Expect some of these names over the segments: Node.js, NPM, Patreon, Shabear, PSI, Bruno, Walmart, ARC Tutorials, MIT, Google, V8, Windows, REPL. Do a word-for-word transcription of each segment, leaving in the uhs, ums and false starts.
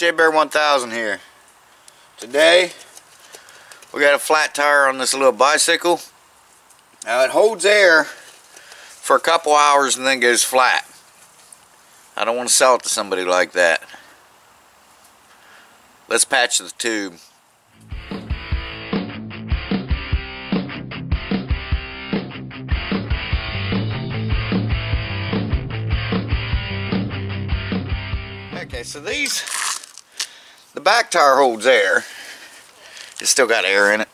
Shabear one thousand here. Today we got a flat tire on this little bicycle. Now it holds air for a couple hours and then goes flat. I don't want to sell it to somebody like that. Let's patch the tube. Okay, so these, the back tire holds air. It's still got air in it.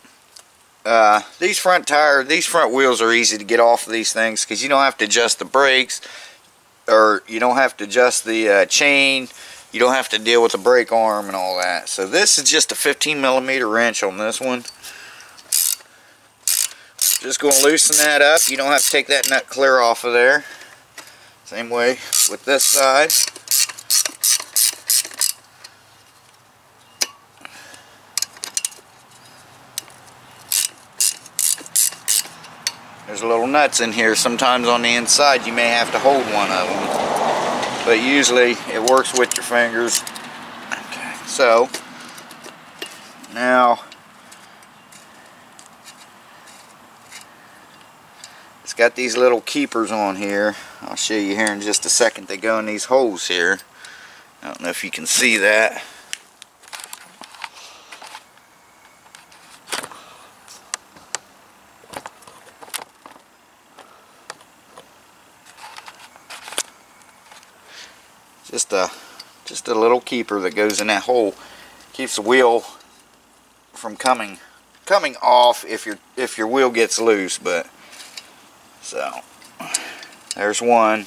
Uh, these front tire, these front wheels are easy to get off of these things because you don't have to adjust the brakes, or you don't have to adjust the uh, chain. You don't have to deal with the brake arm and all that. So this is just a fifteen millimeter wrench on this one. Just going to loosen that up. You don't have to take that nut clear off of there. Same way with this side. There's little nuts in here. Sometimes on the inside you may have to hold one of them, but usually it works with your fingers. Okay, so now it's got these little keepers on here. I'll show you here in just a second. They go in these holes here. I don't know if you can see that. Just a, just a little keeper that goes in that hole. Keeps the wheel from coming coming off if your if your wheel gets loose. But so there's one.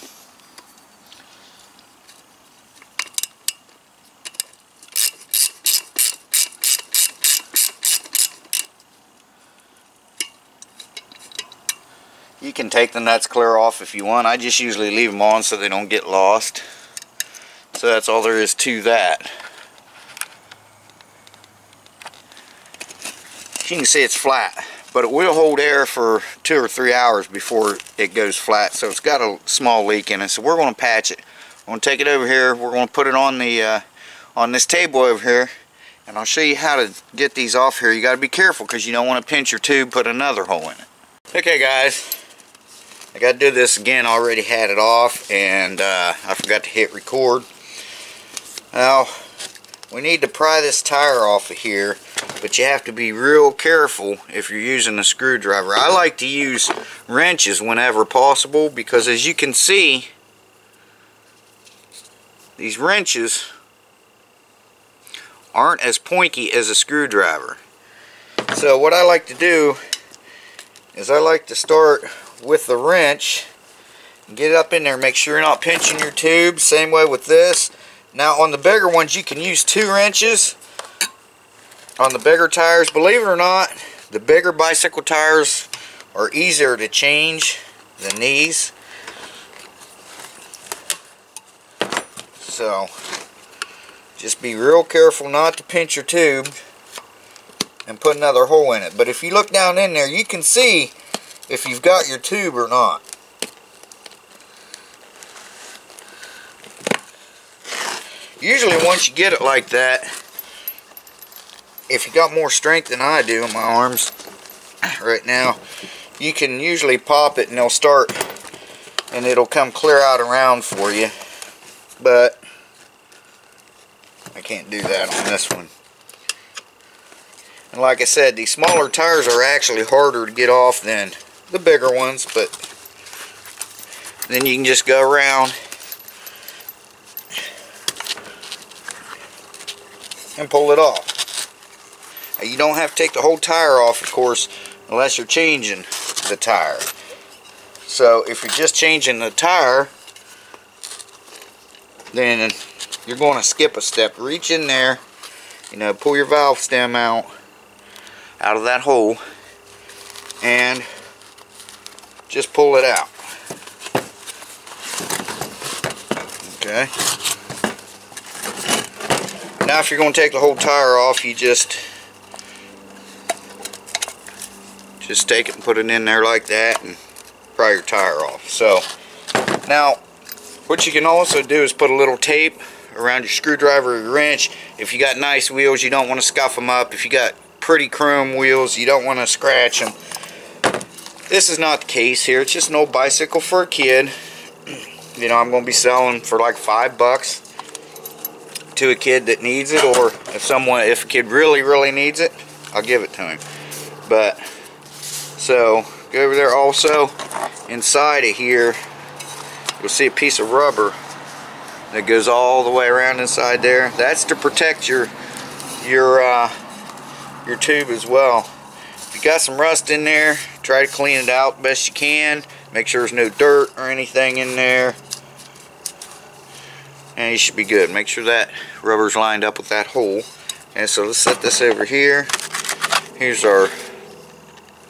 You can take the nuts clear off if you want. I just usually leave them on so they don't get lost. So that's all there is to that. You can see it's flat, but it will hold air for two or three hours before it goes flat. So it's got a small leak in it. So we're going to patch it. We're going to take it over here. We're going to put it on the uh, on this table over here, and I'll show you how to get these off here. You got to be careful because you don't want to pinch your tube, put another hole in it. Okay, guys. I got to do this again. I already had it off, and uh, I forgot to hit record. Now, we need to pry this tire off of here, but you have to be real careful if you're using a screwdriver. I like to use wrenches whenever possible because, as you can see, these wrenches aren't as pointy as a screwdriver. So what I like to do is I like to start with the wrench and get it up in there. Make sure you're not pinching your tube. Same way with this. Now on the bigger ones you can use two wrenches. On the bigger tires, believe it or not, the bigger bicycle tires are easier to change than these. So just be real careful not to pinch your tube and put another hole in it. But if you look down in there, you can see if you've got your tube or not. Usually once you get it like that, if you got more strength than I do in my arms right now, you can usually pop it and they'll start and it'll come clear out around for you. But I can't do that on this one. And like I said, these smaller tires are actually harder to get off than the bigger ones, but then you can just go around and pull it off. Now, you don't have to take the whole tire off, of course, unless you're changing the tire. So if you're just changing the tire, then you're going to skip a step. Reach in there, you know, pull your valve stem out out of that hole and just pull it out. Okay. Now if you're going to take the whole tire off, you just just take it and put it in there like that and pry your tire off. So now what you can also do is put a little tape around your screwdriver or your wrench. If you got nice wheels, you don't want to scuff them up. If you got pretty chrome wheels, you don't want to scratch them. This is not the case here. It's just an old bicycle for a kid. You know, I'm going to be selling for like five bucks to a kid that needs it, or if someone, if a kid really, really needs it, I'll give it to him. But, so, go over there also. Inside of here, you'll see a piece of rubber that goes all the way around inside there. That's to protect your, your, uh, your tube as well. If you got some rust in there, try to clean it out best you can. Make sure there's no dirt or anything in there, and you should be good. Make sure that rubber's lined up with that hole. And so let's set this over here. Here's our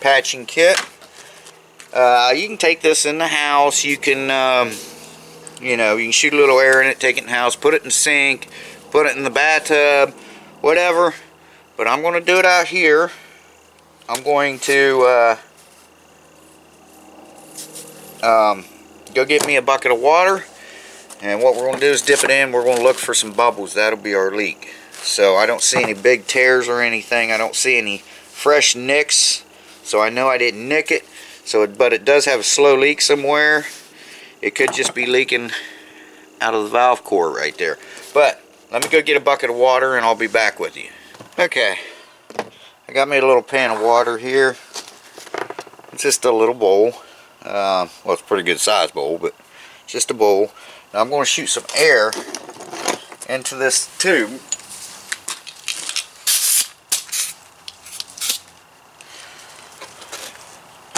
patching kit. Uh, you can take this in the house. You can, um, you know, you can shoot a little air in it, take it in the house, put it in the sink, put it in the bathtub, whatever. But I'm going to do it out here. I'm going to... Uh, Um, go get me a bucket of water, and what we're going to do is dip it in. We're going to look for some bubbles. That'll be our leak. So I don't see any big tears or anything. I don't see any fresh nicks, so I know I didn't nick it. So, it, but it does have a slow leak somewhere. It could just be leaking out of the valve core right there. But let me go get a bucket of water, and I'll be back with you. Okay, I got me a little pan of water here. It's just a little bowl. Uh, well, it's a pretty good size bowl, but just a bowl. Now I'm going to shoot some air into this tube.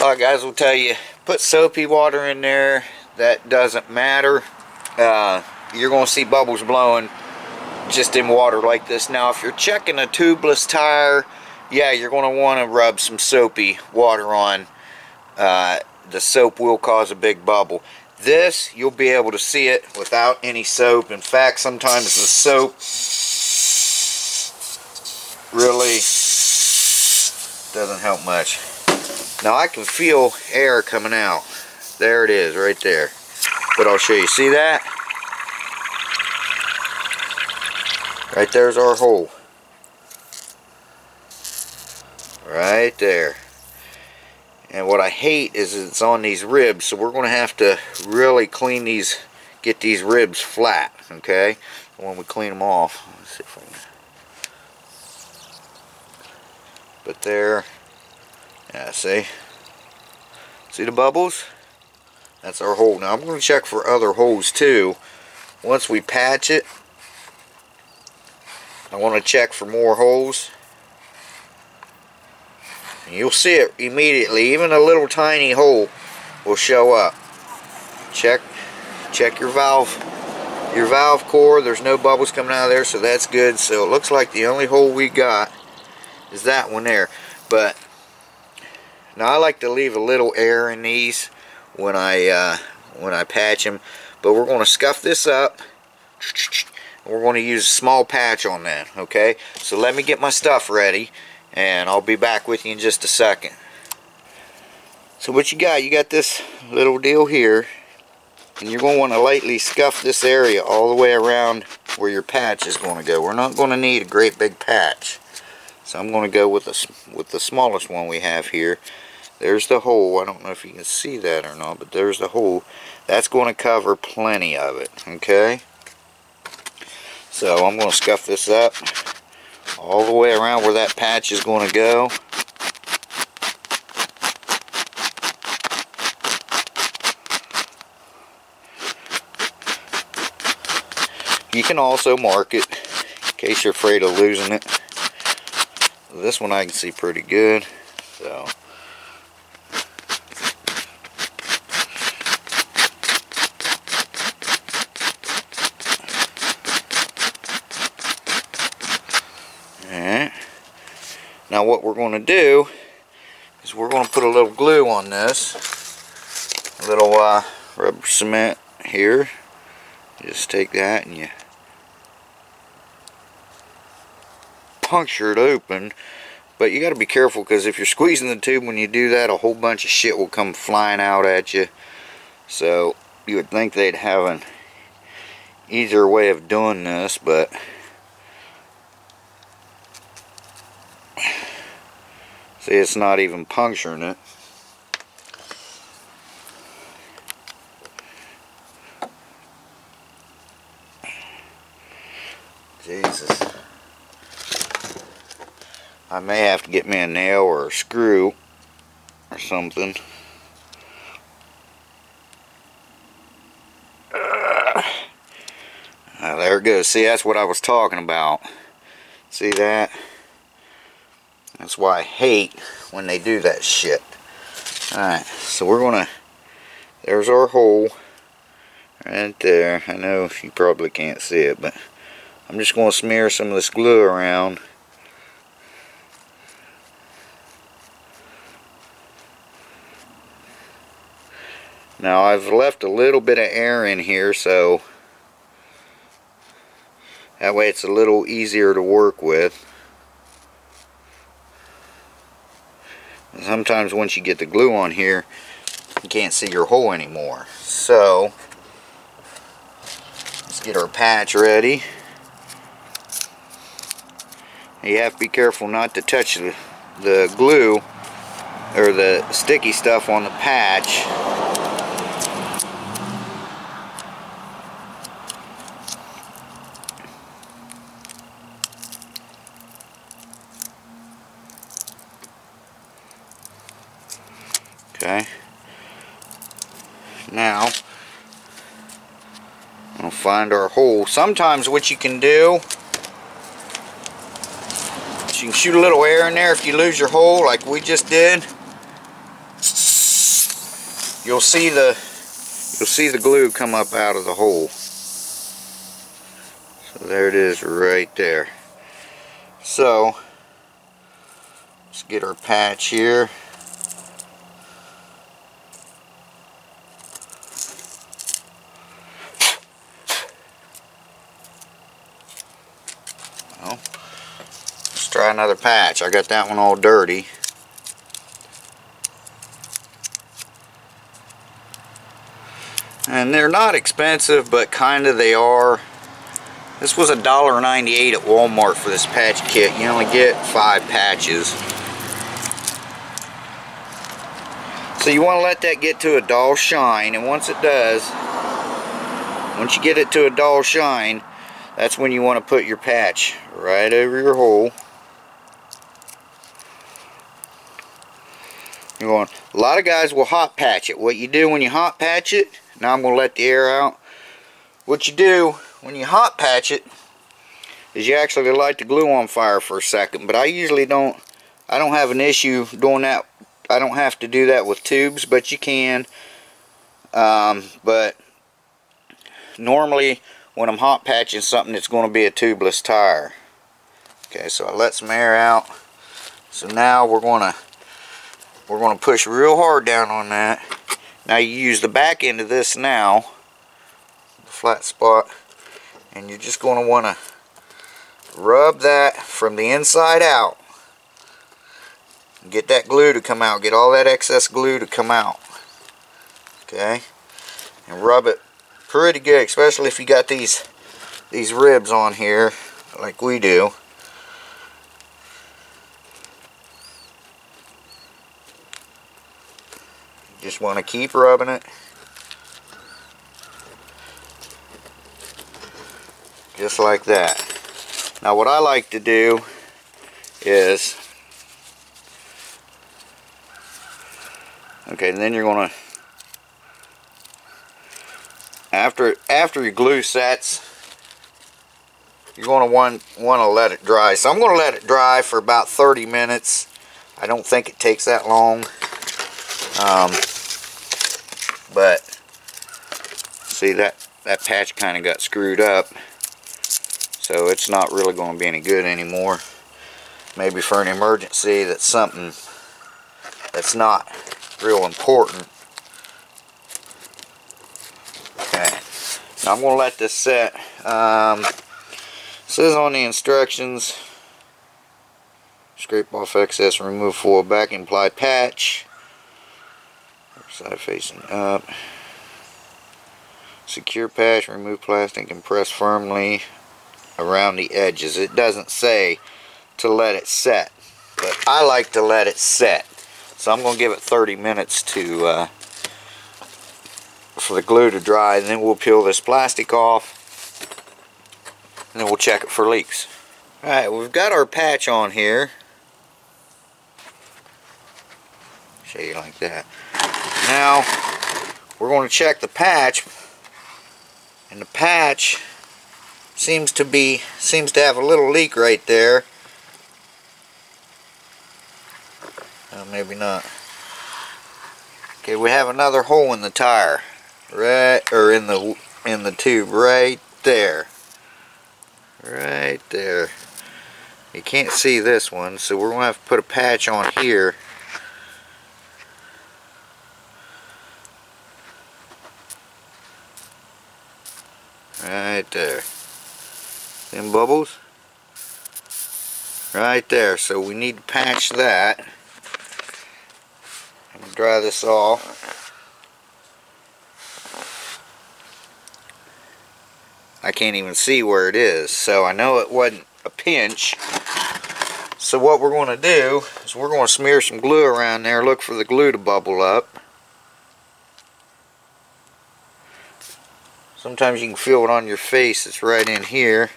Alright guys, we'll tell you, put soapy water in there. That doesn't matter. Uh, you're going to see bubbles blowing just in water like this. Now if you're checking a tubeless tire, yeah, you're going to want to rub some soapy water on. Uh, the soap will cause a big bubble. This, you'll be able to see it without any soap. In fact, sometimes the soap really doesn't help much. Now I can feel air coming out. There it is right there. But I'll show you. See that? Right there's our hole. Right there. And what I hate is it's on these ribs, so we're going to have to really clean these, get these ribs flat, okay? When we clean them off, let's see if I can. But there, yeah, see? See the bubbles? That's our hole. Now I'm going to check for other holes too. Once we patch it, I want to check for more holes. You'll see it immediately. Even a little tiny hole will show up. Check, check your valve, your valve core. There's no bubbles coming out of there, so that's good. So it looks like the only hole we got is that one there. But now I like to leave a little air in these when I uh, when I patch them. But we're going to scuff this up. And we're going to use a small patch on that. Okay. So let me get my stuff ready, and I'll be back with you in just a second. So what you got, you got this little deal here, and you're going to want to lightly scuff this area all the way around where your patch is going to go. We're not going to need a great big patch, so I'm going to go with the, with the smallest one we have here. There's the hole. I don't know if you can see that or not, but there's the hole. That's going to cover plenty of it, okay? So I'm going to scuff this up all the way around where that patch is going to go. You can also mark it in case you're afraid of losing it. This one I can see pretty good, so now what we're going to do is we're going to put a little glue on this, a little uh, rubber cement here. You just take that and you puncture it open, but you got to be careful, because if you're squeezing the tube when you do that, a whole bunch of shit will come flying out at you. So you would think they'd have an easier way of doing this, but see, it's not even puncturing it. Jesus. I may have to get me a nail or a screw or something. Uh, there it goes. See, that's what I was talking about. See that? That's why I hate when they do that shit. Alright, so we're gonna, there's our hole right there. I know you probably can't see it, but I'm just gonna smear some of this glue around. Now I've left a little bit of air in here, so that way it's a little easier to work with. Sometimes once you get the glue on here, you can't see your hole anymore. So let's get our patch ready. You have to be careful not to touch the, the glue or the sticky stuff on the patch. Okay, now we'll find our hole. Sometimes what you can do is you can shoot a little air in there. If you lose your hole like we just did, you'll see the you'll see the glue come up out of the hole. So there it is right there. So let's get our patch here. Try another patch. I got that one all dirty. And they're not expensive, but kinda they are. This was a dollar ninety-eight at Walmart for this patch kit. You only get five patches. So you want to let that get to a dull shine, and once it does, once you get it to a dull shine, that's when you want to put your patch right over your hole. Going. A lot of guys will hot patch it. What you do when you hot patch it, now I'm going to let the air out. What you do when you hot patch it is you actually light the glue on fire for a second, but I usually don't, I don't have an issue doing that. I don't have to do that with tubes, but you can. Um, but normally when I'm hot patching something, it's going to be a tubeless tire. Okay, so I let some air out. So now we're going to We're going to push real hard down on that. Now you use the back end of this now, the flat spot, and you're just going to want to rub that from the inside out. Get that glue to come out. Get all that excess glue to come out. Okay? And rub it pretty good, especially if you got these, these ribs on here like we do. Just want to keep rubbing it. Just like that. Now what I like to do is, okay, and then you're going to, after after your glue sets, you're going to want, want to let it dry. So I'm going to let it dry for about thirty minutes. I don't think it takes that long. Um, but see that that patch kind of got screwed up, so it's not really going to be any good anymore. Maybe for an emergency, that's something that's not real important. Okay, now I'm going to let this set. Um, this is on the instructions: scrape off excess, remove foil back, and apply patch. Side facing up. Secure patch, remove plastic and press firmly around the edges. It doesn't say to let it set, but I like to let it set. So I'm going to give it thirty minutes to uh, for the glue to dry, and then we'll peel this plastic off and then we'll check it for leaks. Alright, we've got our patch on here. Show you like that. Now we're going to check the patch, and the patch seems to be seems to have a little leak right there. Uh, maybe not. Okay, we have another hole in the tire, right, or in the in the tube right there. Right there. You can't see this one, so we're gonna have to put a patch on here. Right there. Them bubbles. Right there. So we need to patch that. I'm gonna dry this off. I can't even see where it is, so I know it wasn't a pinch. So what we're going to do is we're going to smear some glue around there, look for the glue to bubble up. Sometimes you can feel it on your face, it's right in here.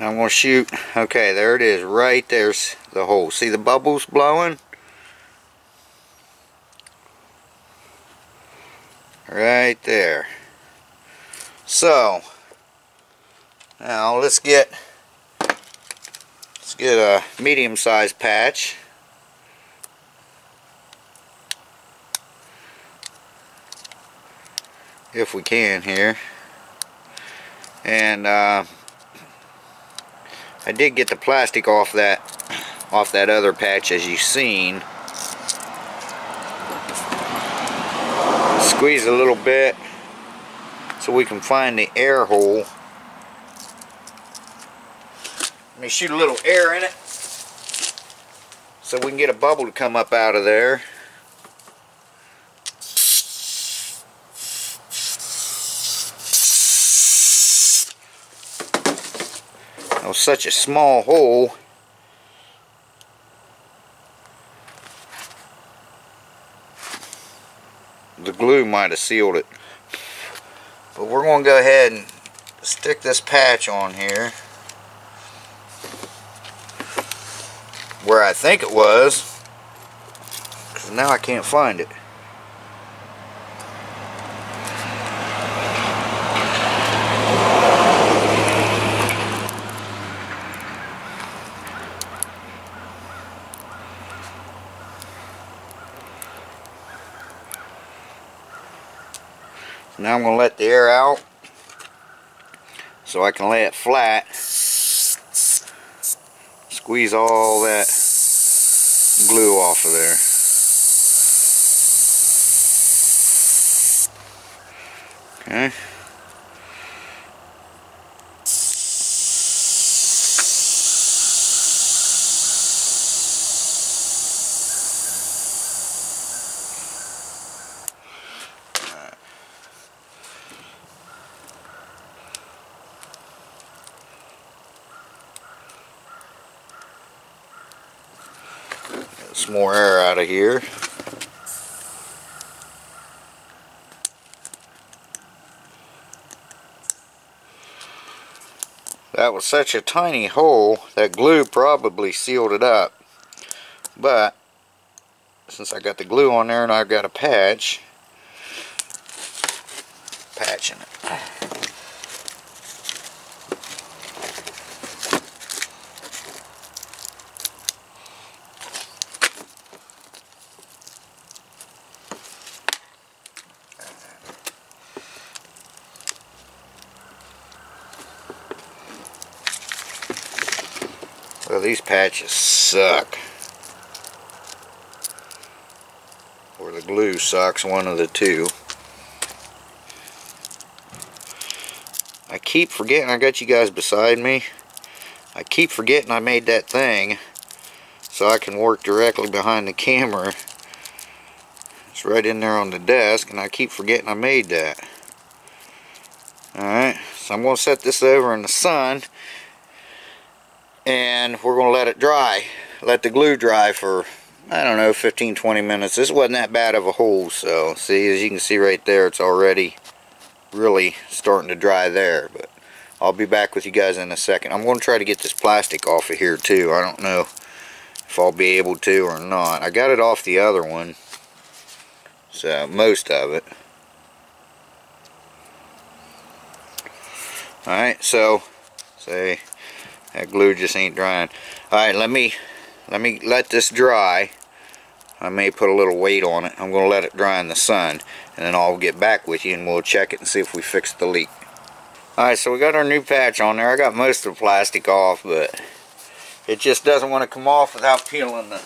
I'm going to shoot. Okay, there it is. Right there's the hole. See the bubbles blowing? Right there. So now let's get let's get a medium-sized patch. If we can here. And uh I did get the plastic off that off that other patch, as you've seen. Squeeze a little bit so we can find the air hole. Let me shoot a little air in it so we can get a bubble to come up out of there. Such a small hole. The glue might have sealed it. But we're going to go ahead and stick this patch on here where I think it was, because now I can't find it. Now I'm going to let the air out so I can lay it flat. Squeeze all that glue off of there. Okay. Some more air out of here. That was such a tiny hole that glue probably sealed it up, but since I got the glue on there and I've got a patch patching it. Well, these patches suck, or the glue sucks, one of the two. I keep forgetting, I got you guys beside me, I keep forgetting I made that thing so I can work directly behind the camera. It's right in there on the desk, and I keep forgetting I made that. Alright, so I'm going to set this over in the sun, and we're going to let it dry. Let the glue dry for, I don't know, fifteen to twenty minutes. This wasn't that bad of a hole, so see, as you can see right there, it's already really starting to dry there. But I'll be back with you guys in a second. I'm going to try to get this plastic off of here too. I don't know if I'll be able to or not. I got it off the other one, so most of it. Alright, so say that glue just ain't drying. Alright, let me let me let this dry. I may put a little weight on it. I'm going to let it dry in the sun, and then I'll get back with you and we'll check it and see if we fixed the leak. Alright, so we got our new patch on there. I got most of the plastic off, but it just doesn't want to come off without peeling the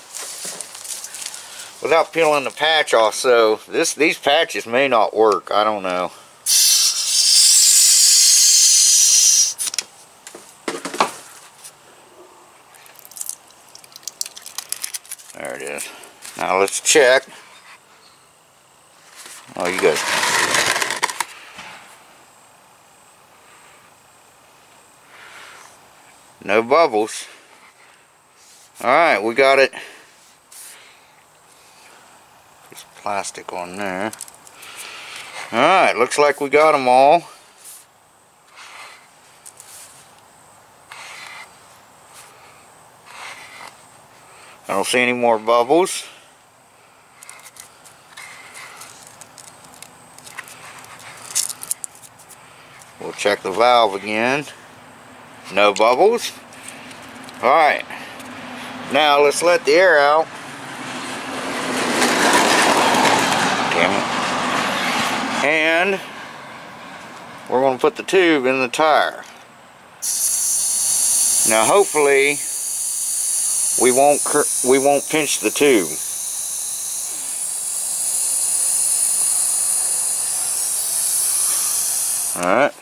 without peeling the patch off. So this these patches may not work. I don't know. There it is. Now let's check. Oh, you guys. No bubbles. Alright, we got it. There's plastic on there. Alright, looks like we got them all. I don't see any more bubbles. We'll check the valve again. No bubbles. Alright, now let's let the air out. Damn it. And we're going to put the tube in the tire. Now hopefully we won't cur we won't pinch the tube. All right.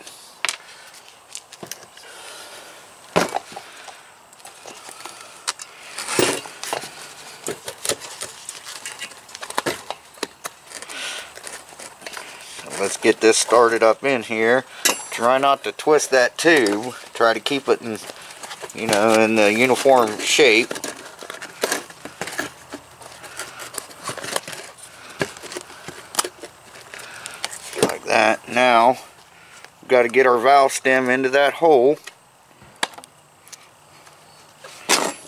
So let's get this started up in here. Try not to twist that tube. Try to keep it in, you know, in the uniform shape. Like that. Now, we've got to get our valve stem into that hole.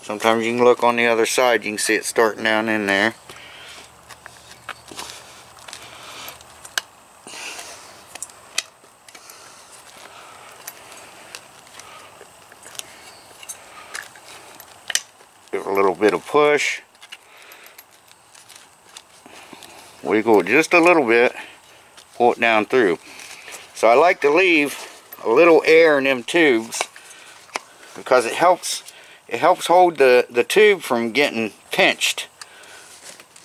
Sometimes you can look on the other side, you can see it starting down in there. Give it a little bit of push. Wiggle just a little bit. Pull it down through. So I like to leave a little air in them tubes because it helps it helps hold the, the tube from getting pinched.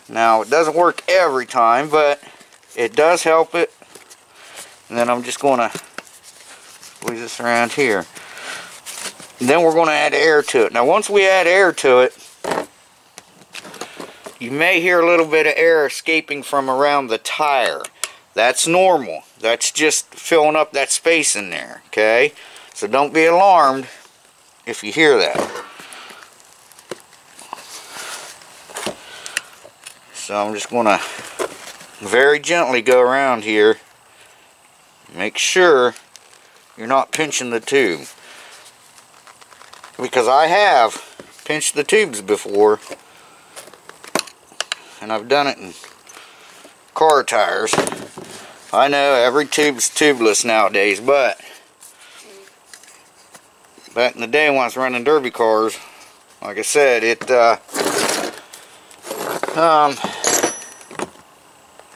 Now it doesn't work every time, but it does help it. And then I'm just gonna squeeze this around here. Then we're going to add air to it. Now once we add air to it, you may hear a little bit of air escaping from around the tire. That's normal. That's just filling up that space in there, okay? So don't be alarmed if you hear that. So I'm just going to very gently go around here. Make sure you're not pinching the tube, because I have pinched the tubes before, and I've done it in car tires. I know every tube's tubeless nowadays, but back in the day when I was running derby cars, like I said, it uh, um,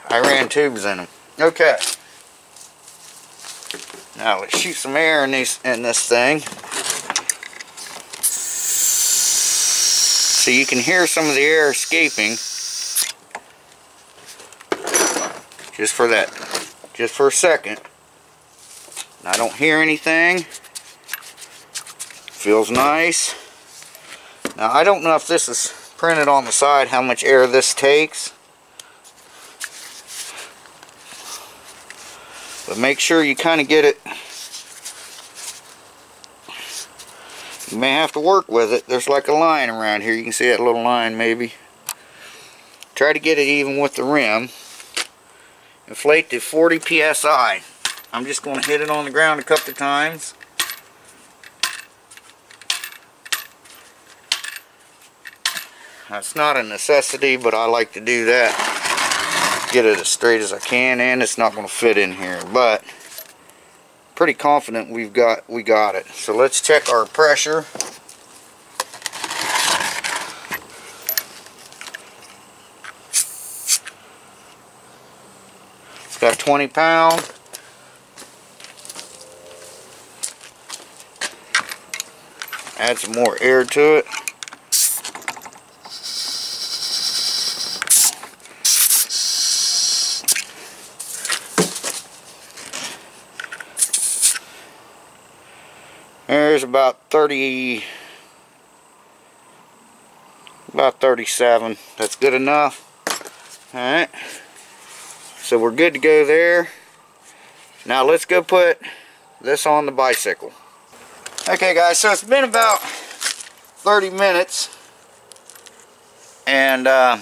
I ran tubes in them. Okay, now let's shoot some air in these in this thing. So you can hear some of the air escaping, just for that, just for a second. and I don't hear anything. Feels nice. Now I don't know if this is printed on the side how much air this takes, but make sure you kind of get it. You may have to work with it. There's like a line around here. You can see that little line maybe. Try to get it even with the rim. Inflate to forty P S I. I'm just going to hit it on the ground a couple of times. Now, it's not a necessity, but I like to do that. Get it as straight as I can, and it's not going to fit in here, but pretty confident we've got we got it. So let's check our pressure. It's got twenty pounds. Add some more air to it. There's about thirty, about thirty-seven. That's good enough. Alright, so we're good to go there. Now let's go put this on the bicycle. Okay guys, so it's been about thirty minutes, and uh,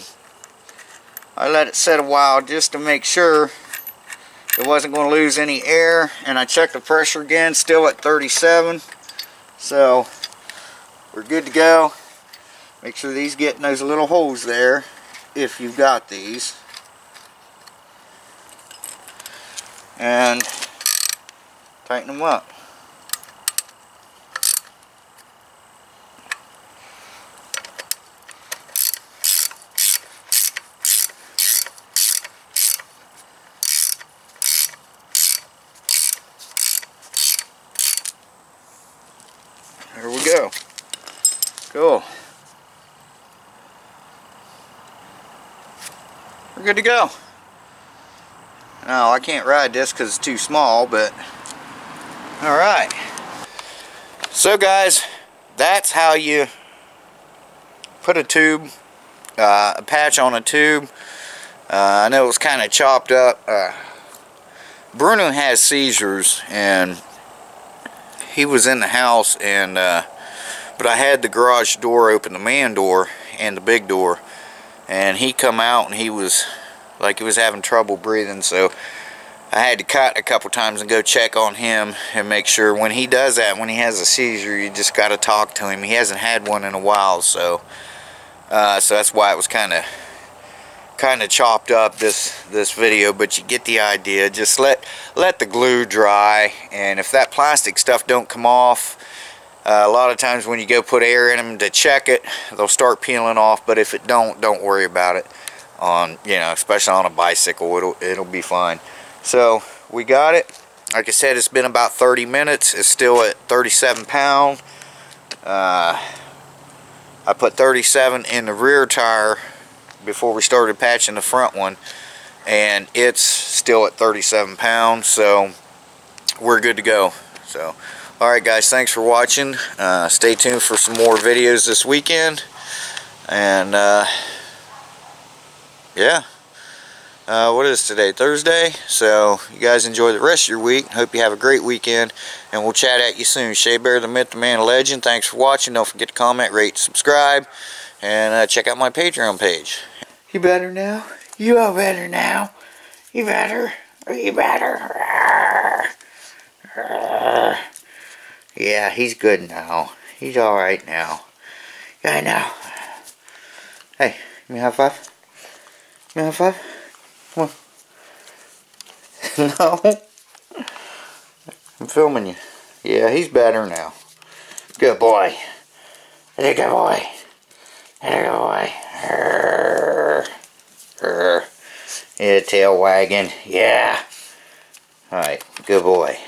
I let it sit a while just to make sure it wasn't going to lose any air, and I checked the pressure again, still at thirty-seven. So we're good to go. Make sure these get in those little holes there if you've got these. And tighten them up. There we go. Cool. We're good to go. Now, I can't ride this because it's too small, but alright. So guys, that's how you put a tube, uh, a patch on a tube. Uh, I know it was kind of chopped up. Uh, Bruno has seizures, and he was in the house, and uh, but I had the garage door open, the man door and the big door, and he come out and he was like he was having trouble breathing, so I had to cut a couple times and go check on him and make sure. When he does that, when he has a seizure, you just got to talk to him. He hasn't had one in a while, so uh, so that's why it was kind of kind of chopped up this this video, but you get the idea. Just let let the glue dry, and if that plastic stuff don't come off, uh, a lot of times when you go put air in them to check it, they'll start peeling off. But if it don't, don't worry about it. On you know, especially on a bicycle, it'll it'll be fine. So we got it. Like I said, it's been about thirty minutes. It's still at thirty-seven pound. Uh, I put thirty-seven in the rear tire before we started patching the front one, and it's still at thirty-seven pounds, so we're good to go. So alright guys, thanks for watching. Uh, stay tuned for some more videos this weekend, and uh, yeah, uh, what is today, Thursday? So you guys enjoy the rest of your week. Hope you have a great weekend, and we'll chat at you soon. Shabear, the myth, the man, the legend. Thanks for watching. Don't forget to comment, rate, subscribe, and uh, check out my Patreon page. You better now? You are better now. You better. You better. Yeah, he's good now. He's alright now. I know. Hey, give me a high five. Give me a high five. Come on. No. I'm filming you. Yeah, he's better now. Good boy. Hey, good boy. There boy. Arr, arr. Yeah, tail wagging. Yeah. Alright, good boy.